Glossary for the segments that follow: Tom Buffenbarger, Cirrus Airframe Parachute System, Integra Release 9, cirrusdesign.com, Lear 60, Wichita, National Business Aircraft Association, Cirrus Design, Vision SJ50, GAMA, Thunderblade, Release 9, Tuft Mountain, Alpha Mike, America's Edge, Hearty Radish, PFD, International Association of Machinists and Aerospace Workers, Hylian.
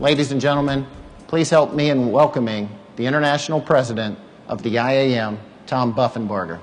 Ladies and gentlemen, please help me in welcoming the International President of the IAM, Tom Buffenbarger.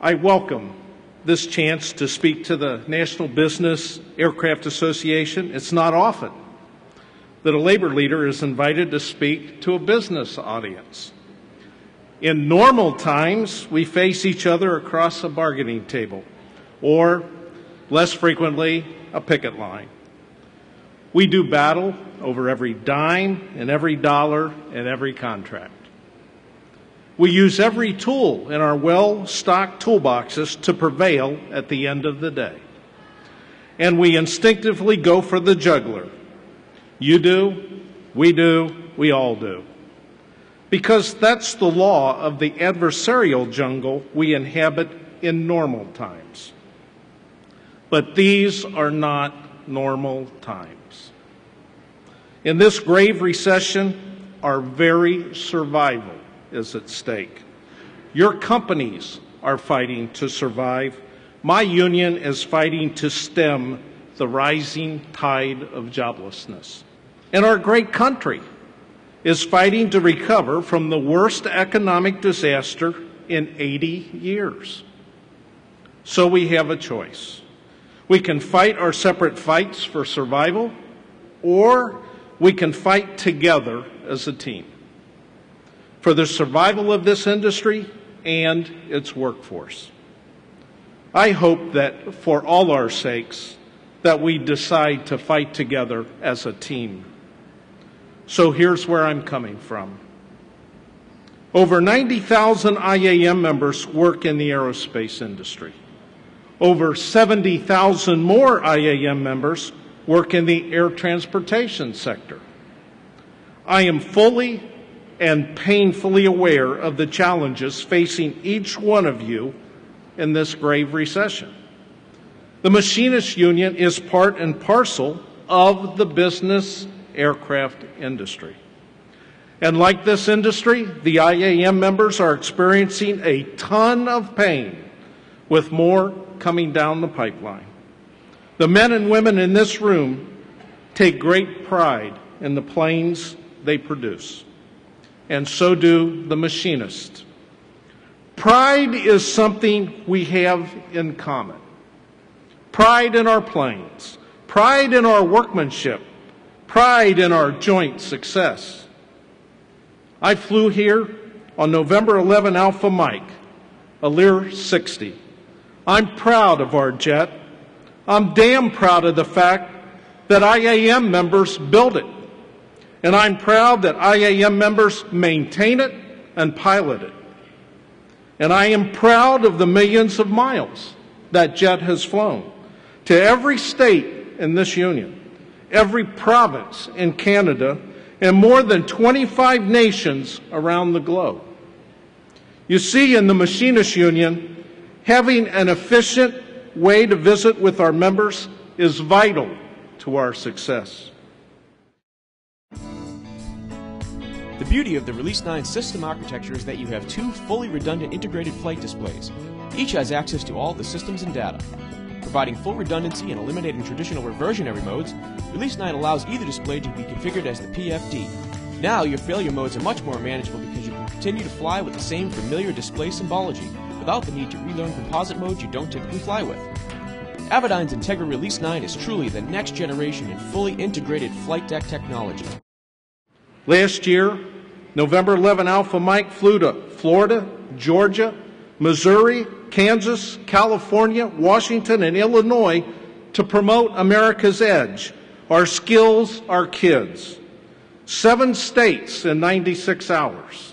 I welcome this chance to speak to the National Business Aircraft Association. It's not often that a labor leader is invited to speak to a business audience. In normal times, we face each other across a bargaining table or, less frequently, a picket line. We do battle over every dime and every dollar and every contract. We use every tool in our well-stocked toolboxes to prevail at the end of the day. And we instinctively go for the jugular. You do, we all do. Because that's the law of the adversarial jungle we inhabit in normal times. But these are not normal times. In this grave recession, our very survival is at stake. Your companies are fighting to survive. My union is fighting to stem the rising tide of joblessness. And our great country is fighting to recover from the worst economic disaster in 80 years. So we have a choice. We can fight our separate fights for survival, or we can fight together as a team for the survival of this industry and its workforce. I hope that, for all our sakes, that we decide to fight together as a team. So here's where I'm coming from. Over 90,000 IAM members work in the aerospace industry. Over 70,000 more IAM members work in the air transportation sector. I am fully and painfully aware of the challenges facing each one of you in this grave recession. The Machinists Union is part and parcel of the business aircraft industry. And like this industry, the IAM members are experiencing a ton of pain, with more coming down the pipeline. The men and women in this room take great pride in the planes they produce. And so do the machinists. Pride is something we have in common. Pride in our planes, pride in our workmanship, pride in our joint success. I flew here on November 11 Alpha Mike, a Lear 60. I'm proud of our jet. I'm damn proud of the fact that IAM members built it. And I'm proud that IAM members maintain it and pilot it. And I am proud of the millions of miles that jet has flown to every state in this union, every province in Canada, and more than 25 nations around the globe. You see, in the Machinists Union, having an efficient way to visit with our members is vital to our success. The beauty of the Release 9 system architecture is that you have two fully redundant integrated flight displays. Each has access to all the systems and data. Providing full redundancy and eliminating traditional reversionary modes, Release 9 allows either display to be configured as the PFD. Now your failure modes are much more manageable because you can continue to fly with the same familiar display symbology without the need to relearn composite modes you don't typically fly with. Avidyne's Integra Release 9 is truly the next generation in fully integrated flight deck technology. Last year, November 11 Alpha Mike flew to Florida, Georgia, Missouri, Kansas, California, Washington, and Illinois to promote America's Edge, our skills, our kids. 7 states in 96 hours.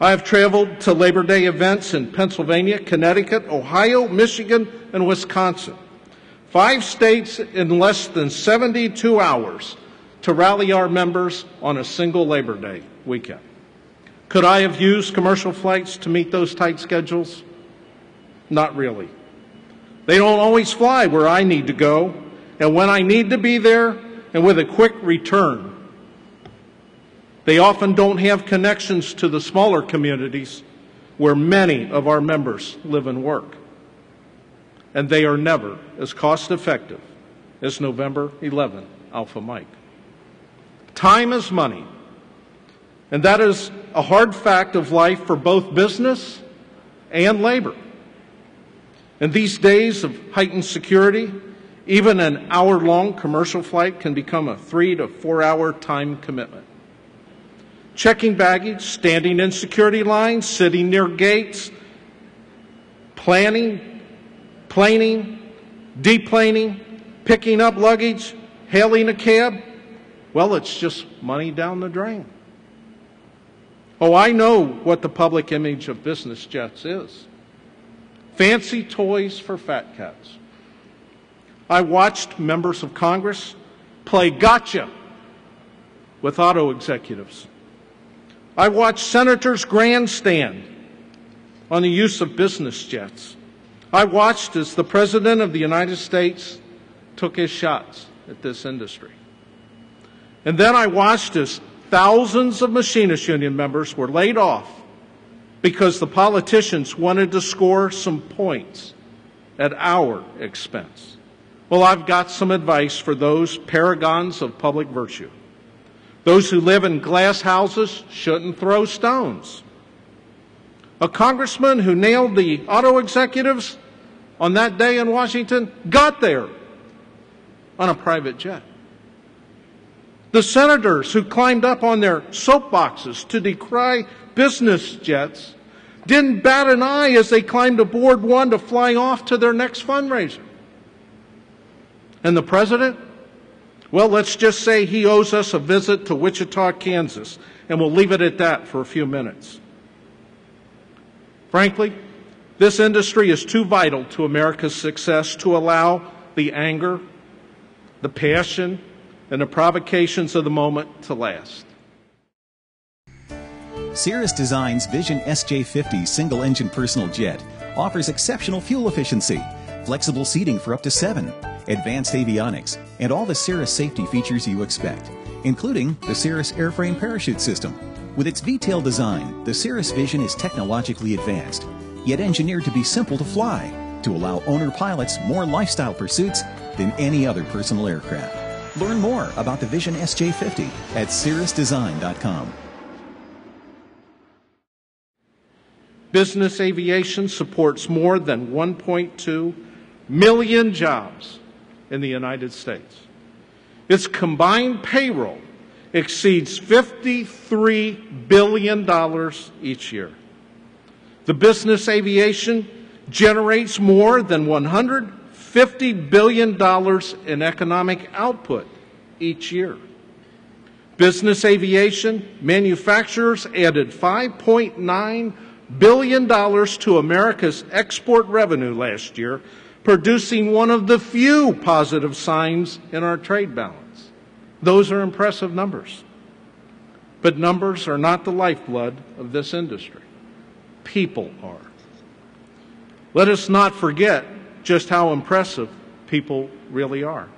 I have traveled to Labor Day events in Pennsylvania, Connecticut, Ohio, Michigan, and Wisconsin. 5 states in less than 72 hours. To rally our members on a single Labor Day weekend. Could I have used commercial flights to meet those tight schedules? Not really. They don't always fly where I need to go, and when I need to be there, and with a quick return. They often don't have connections to the smaller communities where many of our members live and work. and they are never as cost-effective as November 11 Alpha Mike. Time is money, and that is a hard fact of life for both business and labor. In these days of heightened security, even an hour-long commercial flight can become a 3 to 4 hour time commitment. Checking baggage, standing in security lines, sitting near gates, planning, planing, deplaning, picking up luggage, hailing a cab, well, it's just money down the drain. Oh, I know what the public image of business jets is. Fancy toys for fat cats. I watched members of Congress play gotcha with auto executives. I watched senators grandstand on the use of business jets. I watched as the President of the United States took his shots at this industry. And then I watched as thousands of machinists union members were laid off because the politicians wanted to score some points at our expense. Well, I've got some advice for those paragons of public virtue. Those who live in glass houses shouldn't throw stones. A congressman who nailed the auto executives on that day in Washington got there on a private jet. The senators who climbed up on their soapboxes to decry business jets didn't bat an eye as they climbed aboard one to fly off to their next fundraiser. And the President? Well, let's just say he owes us a visit to Wichita, Kansas, and we'll leave it at that for a few minutes. Frankly, this industry is too vital to America's success to allow the anger, the passion, and the provocations of the moment to last. Cirrus Design's Vision SJ50 single-engine personal jet offers exceptional fuel efficiency, flexible seating for up to 7, advanced avionics, and all the Cirrus safety features you expect, including the Cirrus Airframe Parachute System. With its V-tail design, the Cirrus Vision is technologically advanced, yet engineered to be simple to fly, to allow owner pilots more lifestyle pursuits than any other personal aircraft. Learn more about the Vision SJ50 at cirrusdesign.com. Business aviation supports more than 1.2 million jobs in the United States. Its combined payroll exceeds $53 billion each year. The business aviation generates more than $150 billion in economic output each year. Business aviation manufacturers added $5.9 billion to America's export revenue last year, producing one of the few positive signs in our trade balance. Those are impressive numbers. But numbers are not the lifeblood of this industry. People are. Let us not forget just how impressive people really are.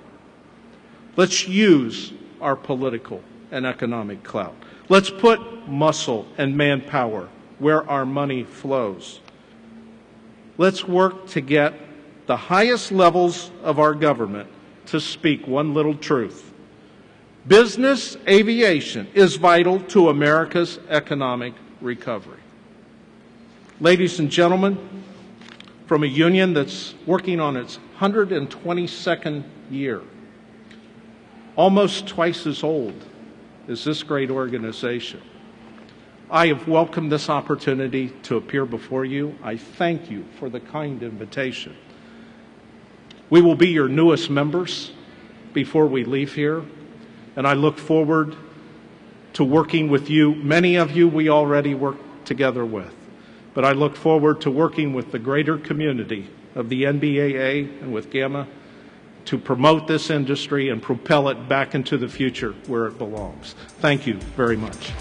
Let's use our political and economic clout. Let's put muscle and manpower where our money flows. Let's work to get the highest levels of our government to speak one little truth. Business aviation is vital to America's economic recovery. Ladies and gentlemen, from a union that's working on its 122nd year, almost twice as old as this great organization, I have welcomed this opportunity to appear before you. I thank you for the kind invitation. We will be your newest members before we leave here, and I look forward to working with you. Many of you we already work together with. But I look forward to working with the greater community of the NBAA and with GAMA to promote this industry and propel it back into the future where it belongs. Thank you very much.